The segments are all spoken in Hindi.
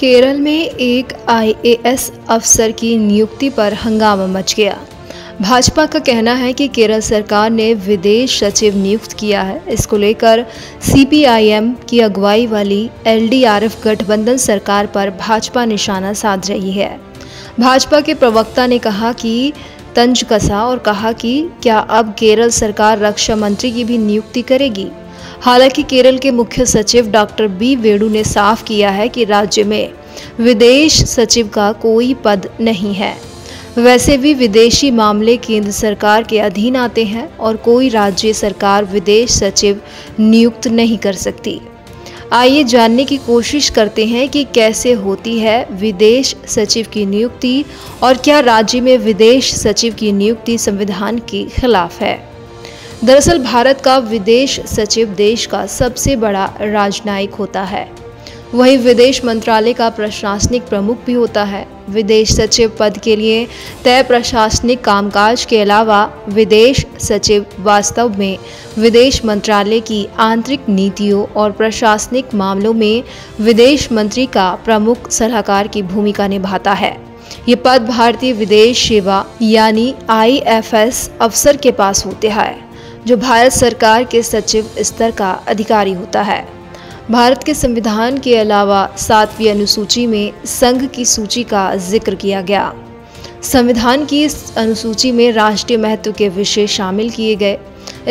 केरल में एक आईएएस अफसर की नियुक्ति पर हंगामा मच गया। भाजपा का कहना है कि केरल सरकार ने विदेश सचिव नियुक्त किया है। इसको लेकर सीपीआईएम की अगुवाई वाली एलडीएफ गठबंधन सरकार पर भाजपा निशाना साध रही है। भाजपा के प्रवक्ता ने कहा कि तंज कसा और कहा कि क्या अब केरल सरकार रक्षा मंत्री की भी नियुक्ति करेगी। हालांकि केरल के मुख्य सचिव डॉक्टर बी वेणु ने साफ किया है कि राज्य में विदेश सचिव का कोई पद नहीं है। वैसे भी विदेशी मामले केंद्र सरकार के अधीन आते हैं और कोई राज्य सरकार विदेश सचिव नियुक्त नहीं कर सकती। आइए जानने की कोशिश करते हैं कि कैसे होती है विदेश सचिव की नियुक्ति और क्या राज्य में विदेश सचिव की नियुक्ति संविधान के खिलाफ है। दरअसल भारत का विदेश सचिव देश का सबसे बड़ा राजनयिक होता है, वहीं विदेश मंत्रालय का प्रशासनिक प्रमुख भी होता है। विदेश सचिव पद के लिए तय प्रशासनिक कामकाज के अलावा विदेश सचिव वास्तव में विदेश मंत्रालय की आंतरिक नीतियों और प्रशासनिक मामलों में विदेश मंत्री का प्रमुख सलाहकार की भूमिका निभाता है। ये पद भारतीय विदेश सेवा यानी आईएफएस अफसर के पास होते हैं, जो भारत सरकार के सचिव स्तर का अधिकारी होता है। भारत के संविधान के अलावा 7वीं अनुसूची में संघ की सूची का जिक्र किया गया। संविधान की इस अनुसूची में राष्ट्रीय महत्व के विषय शामिल किए गए।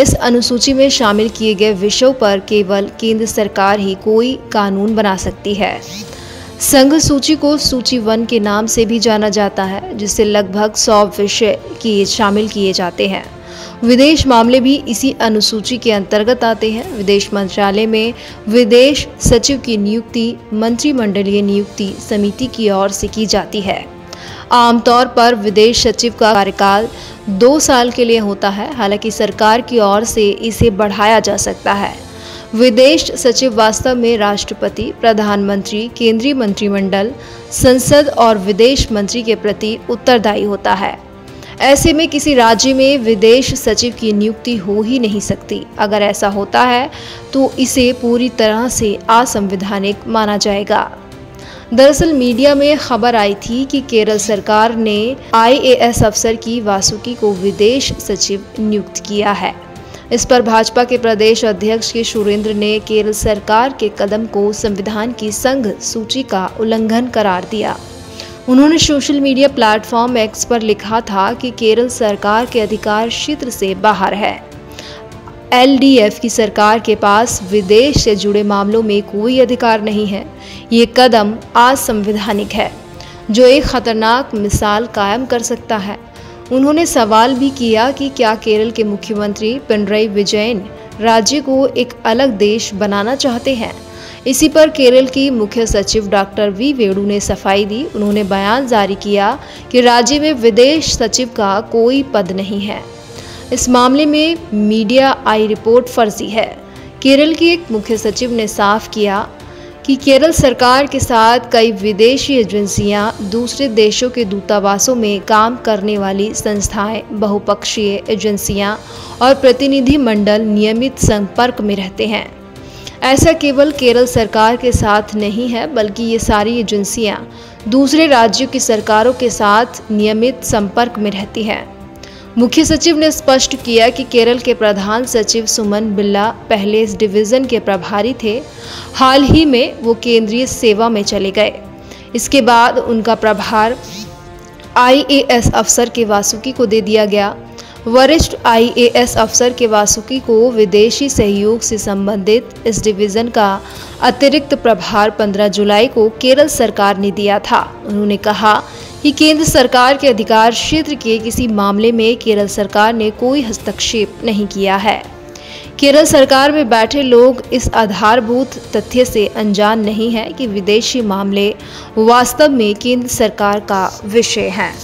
इस अनुसूची में शामिल किए गए विषयों पर केवल केंद्र सरकार ही कोई कानून बना सकती है। संघ सूची को सूची 1 के नाम से भी जाना जाता है, जिससे लगभग 100 विषय शामिल किए जाते हैं। विदेश मामले भी इसी अनुसूची के अंतर्गत आते हैं। विदेश मंत्रालय में विदेश सचिव की नियुक्ति मंत्रिमंडलीय नियुक्ति समिति की ओर से की जाती है। आमतौर पर विदेश सचिव का कार्यकाल 2 साल के लिए होता है, हालांकि सरकार की ओर से इसे बढ़ाया जा सकता है। विदेश सचिव वास्तव में राष्ट्रपति, प्रधानमंत्री, केंद्रीय मंत्रिमंडल, संसद और विदेश मंत्री के प्रति उत्तरदायी होता है। ऐसे में किसी राज्य में विदेश सचिव की नियुक्ति हो ही नहीं सकती। अगर ऐसा होता है तो इसे पूरी तरह से असंवैधानिक माना जाएगा। दरअसल मीडिया में खबर आई थी कि केरल सरकार ने आईएएस अफसर के वासुकी को विदेश सचिव नियुक्त किया है। इस पर भाजपा के प्रदेश अध्यक्ष के सुरेंद्र ने केरल सरकार के कदम को संविधान की संघ सूची का उल्लंघन करार दिया। उन्होंने सोशल मीडिया प्लेटफॉर्म एक्स पर लिखा था कि केरल सरकार के अधिकार क्षेत्र से बाहर है। एलडीएफ की सरकार के पास विदेश से जुड़े मामलों में कोई अधिकार नहीं है। ये कदम असंवैधानिक है, जो एक खतरनाक मिसाल कायम कर सकता है। उन्होंने सवाल भी किया कि क्या केरल के मुख्यमंत्री पिनराई विजयन राज्य को एक अलग देश बनाना चाहते हैं। इसी पर केरल की मुख्य सचिव डॉक्टर वी वेणु ने सफाई दी। उन्होंने बयान जारी किया कि राज्य में विदेश सचिव का कोई पद नहीं है। इस मामले में मीडिया आई रिपोर्ट फर्जी है। केरल की एक मुख्य सचिव ने साफ किया कि केरल सरकार के साथ कई विदेशी एजेंसियां, दूसरे देशों के दूतावासों में काम करने वाली संस्थाएं, बहुपक्षीय एजेंसियां और प्रतिनिधिमंडल नियमित संपर्क में रहते हैं। ऐसा केवल केरल सरकार के साथ नहीं है, बल्कि ये सारी एजेंसियां दूसरे राज्यों की सरकारों के साथ नियमित संपर्क में रहती हैं। मुख्य सचिव ने स्पष्ट किया कि केरल के प्रधान सचिव सुमन बिल्ला पहले इस डिवीज़न के प्रभारी थे। हाल ही में वो केंद्रीय सेवा में चले गए। इसके बाद उनका प्रभार आईएएस अफसर के वासुकी को दे दिया गया। वरिष्ठ आईएएस अफसर के वासुकी को विदेशी सहयोग से संबंधित इस डिवीज़न का अतिरिक्त प्रभार 15 जुलाई को केरल सरकार ने दिया था। उन्होंने कहा कि केंद्र सरकार के अधिकार क्षेत्र के किसी मामले में केरल सरकार ने कोई हस्तक्षेप नहीं किया है। केरल सरकार में बैठे लोग इस आधारभूत तथ्य से अनजान नहीं हैं कि विदेशी मामले वास्तव में केंद्र सरकार का विषय हैं।